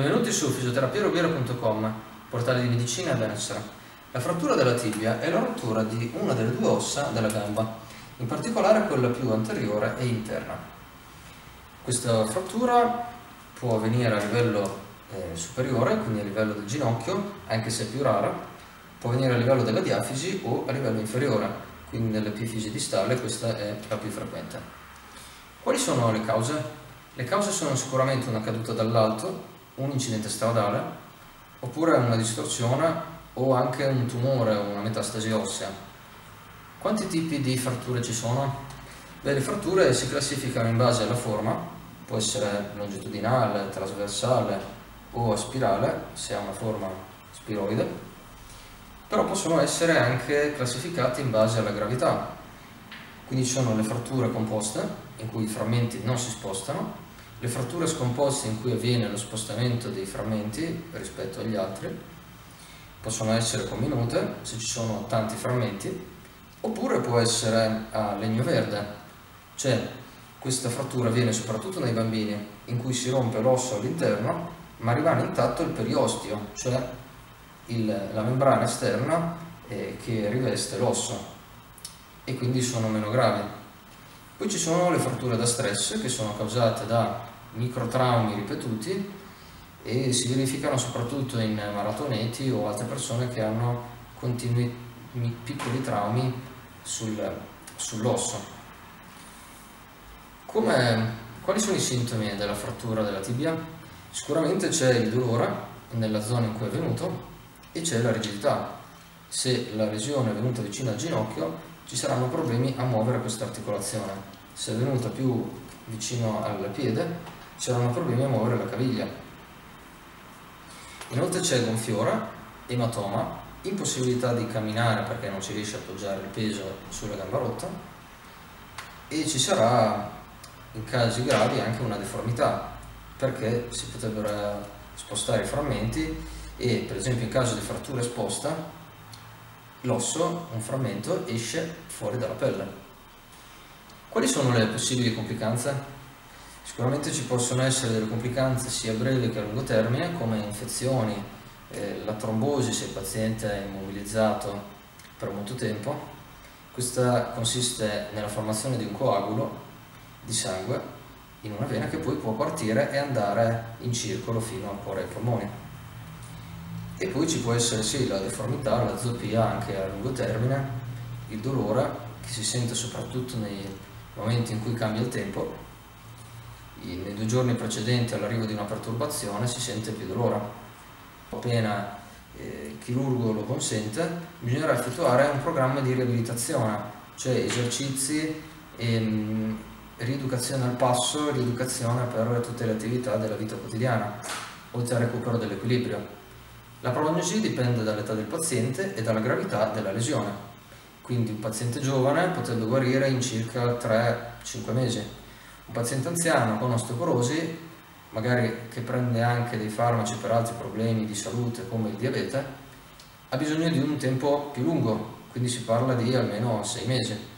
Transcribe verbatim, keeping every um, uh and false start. Benvenuti su Fisioterapia Rubiera punto com, portale di medicina e benessere. La frattura della tibia è la rottura di una delle due ossa della gamba, in particolare quella più anteriore e interna. Questa frattura può avvenire a livello eh, superiore, quindi a livello del ginocchio, anche se è più rara, può avvenire a livello della diafisi o a livello inferiore, quindi nell'epifisi distale questa è la più frequente. Quali sono le cause? Le cause sono sicuramente una caduta dall'alto, un incidente stradale, oppure una distorsione o anche un tumore o una metastasi ossea. Quanti tipi di fratture ci sono? Beh, le fratture si classificano in base alla forma, può essere longitudinale, trasversale o a spirale, se ha una forma spiroide, però possono essere anche classificate in base alla gravità. Quindi ci sono le fratture composte, in cui i frammenti non si spostano, le fratture scomposte in cui avviene lo spostamento dei frammenti rispetto agli altri, possono essere comminute se ci sono tanti frammenti, oppure può essere a legno verde, cioè questa frattura avviene soprattutto nei bambini in cui si rompe l'osso all'interno ma rimane intatto il periostio, cioè il, la membrana esterna eh, che riveste l'osso, e quindi sono meno gravi. Poi ci sono le fratture da stress, che sono causate da microtraumi ripetuti e si verificano soprattutto in maratoneti o altre persone che hanno continui piccoli traumi sul, sull'osso. Quali sono i sintomi della frattura della tibia? Sicuramente c'è il dolore nella zona in cui è avvenuto e c'è la rigidità. Se la lesione è venuta vicino al ginocchio ci saranno problemi a muovere questa articolazione, se è venuta più vicino al piede ci saranno problemi a muovere la caviglia. Inoltre c'è gonfiore, ematoma, impossibilità di camminare perché non si riesce a appoggiare il peso sulla gamba rotta, e ci sarà in casi gravi anche una deformità, perché si potrebbero spostare i frammenti e, per esempio, in caso di frattura esposta l'osso, un frammento, esce fuori dalla pelle. Quali sono le possibili complicanze? Sicuramente ci possono essere delle complicanze sia a breve che a lungo termine, come infezioni, eh, la trombosi se il paziente è immobilizzato per molto tempo. Questa consiste nella formazione di un coagulo di sangue in una vena che poi può partire e andare in circolo fino al cuore e ai polmoni. E poi ci può essere sì la deformità, la zoppia anche a lungo termine, il dolore che si sente soprattutto nei momenti in cui cambia il tempo, nei due giorni precedenti all'arrivo di una perturbazione si sente più dolore. Appena eh, il chirurgo lo consente, bisognerà effettuare un programma di riabilitazione, cioè esercizi, ehm, rieducazione al passo, rieducazione per tutte le attività della vita quotidiana, oltre al recupero dell'equilibrio. La prognosi dipende dall'età del paziente e dalla gravità della lesione, quindi un paziente giovane potrebbe guarire in circa tre cinque mesi, un paziente anziano con osteoporosi, magari che prende anche dei farmaci per altri problemi di salute come il diabete, ha bisogno di un tempo più lungo, quindi si parla di almeno sei mesi.